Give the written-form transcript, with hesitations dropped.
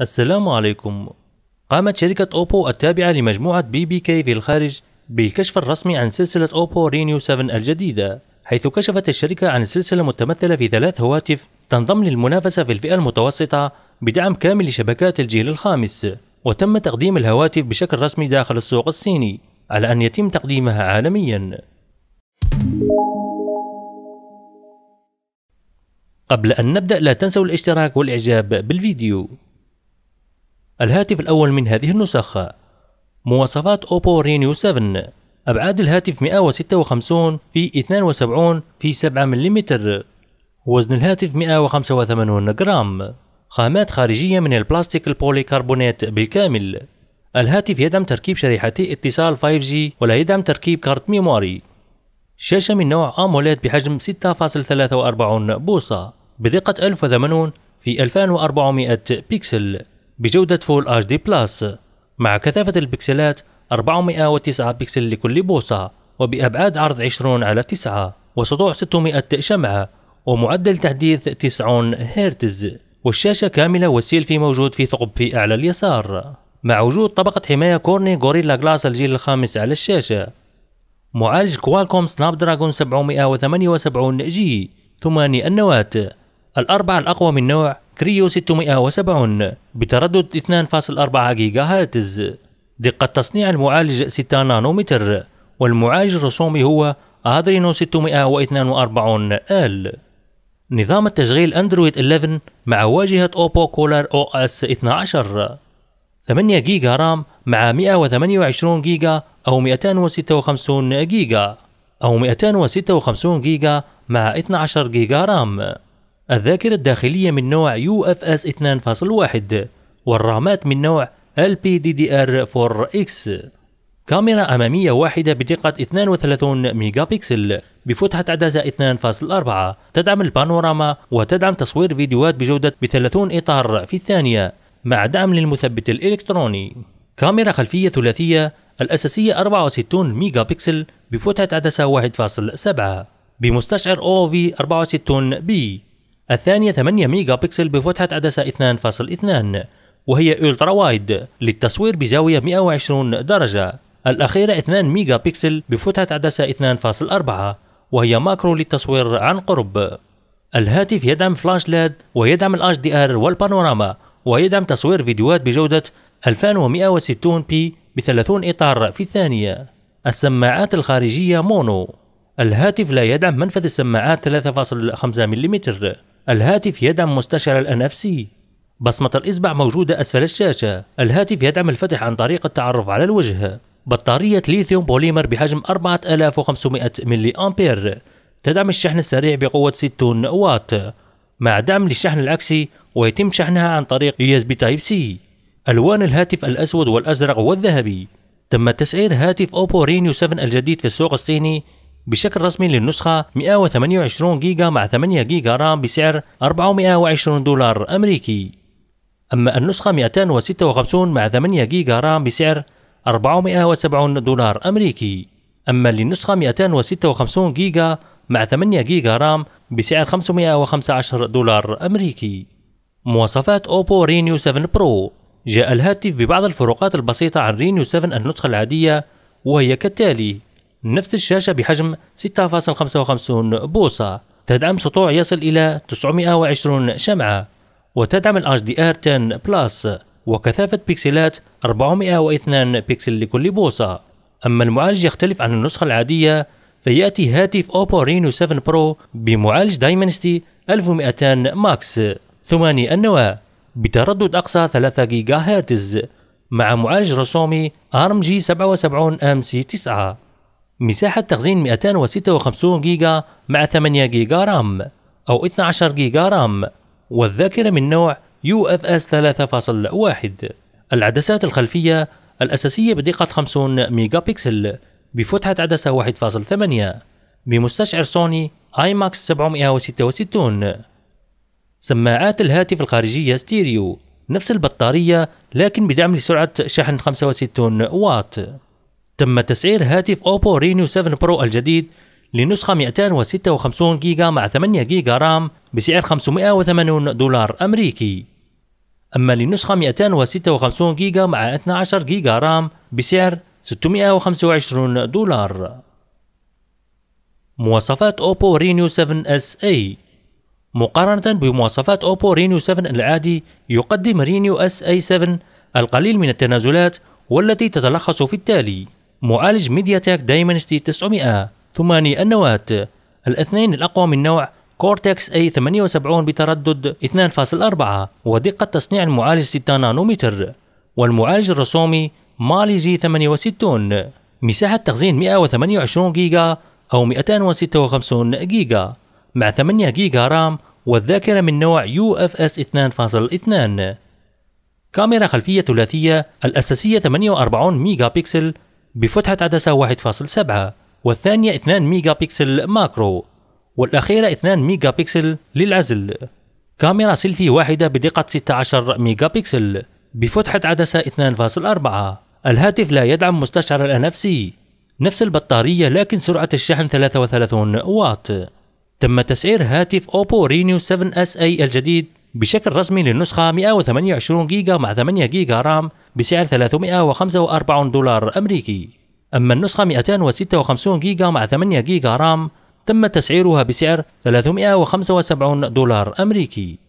السلام عليكم. قامت شركة أوبو التابعة لمجموعة بي بي كي في الخارج بالكشف الرسمي عن سلسلة أوبو رينيو 7 الجديدة، حيث كشفت الشركة عن سلسلة متمثلة في 3 هواتف تنضم للمنافسة في الفئة المتوسطة بدعم كامل لشبكات الجيل الخامس. وتم تقديم الهواتف بشكل رسمي داخل السوق الصيني على أن يتم تقديمها عالميا. قبل أن نبدأ لا تنسوا الاشتراك والإعجاب بالفيديو. الهاتف الأول من هذه النسخ. مواصفات أوبو رينيو 7. أبعاد الهاتف 156 في 72 في 7 ملم. وزن الهاتف 185 جرام. خامات خارجية من البلاستيك البوليكربونات بالكامل. الهاتف يدعم تركيب شريحتي اتصال 5G ولا يدعم تركيب كارت ميموري. شاشة من نوع AMOLED بحجم 6.43 بوصة بدقة 1080 في 2400 بكسل بجودة فول HD بلس مع كثافة البكسلات 409 بكسل لكل بوصة، وبأبعاد عرض 20×9 وسطوع 600 شمعة ومعدل تحديث 90 هرتز. والشاشة كاملة والسيلفي موجود في ثقب في أعلى اليسار، مع وجود طبقة حماية كورني غوريلا جلاس الجيل الخامس على الشاشة. معالج كوالكوم سنابدراجون 778G 8 النوات، الأربعة الأقوى من نوع كريو 670 بتردد 2.4 جيجا هرتز. دقة تصنيع المعالج 6 نانومتر، والمعالج الرسومي هو أدرينو 642L. نظام التشغيل أندرويد 11 مع واجهة أوبو كولر أو أس 12. 8 جيجا رام مع 128 جيجا أو 256 جيجا أو 256 جيجا مع 12 جيجا رام. الذاكرة الداخلية من نوع UFS 2.1 والرامات من نوع LPDDR4X. كاميرا أمامية واحدة بدقة 32 ميجا بكسل بفتحة عدسة 2.4 تدعم البانوراما، وتدعم تصوير فيديوهات بجودة ب30 إطار في الثانية مع دعم للمثبت الإلكتروني. كاميرا خلفية ثلاثية، الأساسية 64 ميجا بكسل بفتحة عدسة 1.7 بمستشعر OV64B، الثانية 8 ميجا بكسل بفتحة عدسة 2.2 وهي ألترا وايد للتصوير بزاوية 120 درجة. الأخيرة 2 ميجا بكسل بفتحة عدسة 2.4 وهي ماكرو للتصوير عن قرب. الهاتف يدعم فلاش ليد ويدعم ال HDR والبانوراما، ويدعم تصوير فيديوهات بجودة 2160 بي ب30 إطار في الثانية. السماعات الخارجية مونو. الهاتف لا يدعم منفذ السماعات 3.5 ملم. الهاتف يدعم مستشعر NFC. بصمة الإصبع موجودة أسفل الشاشة. الهاتف يدعم الفتح عن طريق التعرف على الوجه. بطارية ليثيوم بوليمر بحجم 4500 ملي أمبير. تدعم الشحن السريع بقوة 60 واط مع دعم للشحن العكسي، ويتم شحنها عن طريق USB Type C. ألوان الهاتف الأسود والأزرق والذهبي. تم تسعير هاتف أوبو رينيو 7 الجديد في السوق الصيني بشكل رسمي للنسخة 128 جيجا مع 8 جيجا رام بسعر $420 أمريكي. أما النسخة 256 مع 8 جيجا رام بسعر $470 أمريكي. أما للنسخة 256 جيجا مع 8 جيجا رام بسعر $515 أمريكي. مواصفات أوبو رينيو 7 برو. جاء الهاتف ببعض الفروقات البسيطة عن رينيو 7 النسخة العادية، وهي كالتالي: نفس الشاشة بحجم 6.55 بوصة، تدعم سطوع يصل إلى 920 شمعة، وتدعم ال HDR10 بلس، وكثافة بكسلات 402 بكسل لكل بوصة. أما المعالج يختلف عن النسخة العادية، فيأتي هاتف أوبو رينيو 7 برو بمعالج دايمنستي 1200 ماكس 8 النواة بتردد أقصى 3 جيجا هرتز مع معالج رسومي RMG77 MC9. مساحة تخزين 256 جيجا مع 8 جيجا رام أو 12 جيجا رام، والذاكرة من نوع UFS 3.1. العدسات الخلفية الأساسية بدقة 50 ميجا بكسل بفتحة عدسة 1.8 بمستشعر سوني IMAX 766. سماعات الهاتف الخارجية ستيريو، نفس البطارية لكن بدعم لسرعة شحن 65 واط. تم تسعير هاتف أوبو رينيو 7 برو الجديد لنسخة 256 جيجا مع 8 جيجا رام بسعر $580 أمريكي. أما للنسخة 256 جيجا مع 12 جيجا رام بسعر $625. مواصفات أوبو رينيو 7 SE مقارنة بمواصفات أوبو رينيو 7 العادي، يقدم رينيو SE7 القليل من التنازلات والتي تتلخص في التالي: معالج ميدياتك دايمنستي 900 ثماني النوات، الاثنين الأقوى من نوع كورتكس A78 بتردد 2.4 ودقة تصنيع المعالج 6 نانومتر، والمعالج الرسومي مالي G68، مساحة تخزين 128 جيجا أو 256 جيجا مع 8 جيجا رام، والذاكرة من نوع UFS 2.2. كاميرا خلفية ثلاثية، الأساسية 48 ميجا بكسل بفتحة عدسة 1.7 والثانية 2 ميجا بكسل ماكرو والأخيرة 2 ميجا بكسل للعزل. كاميرا سيلفي واحدة بدقة 16 ميجا بكسل بفتحة عدسة 2.4. الهاتف لا يدعم مستشعر NFC. نفس البطارية لكن سرعة الشحن 33 واط. تم تسعير هاتف أوبو رينيو 7 SE الجديد بشكل رسمي للنسخة 128 جيجا مع 8 جيجا رام بسعر $345 أمريكي. أما النسخة 256 جيجا مع 8 جيجا رام تم تسعيرها بسعر $375 أمريكي.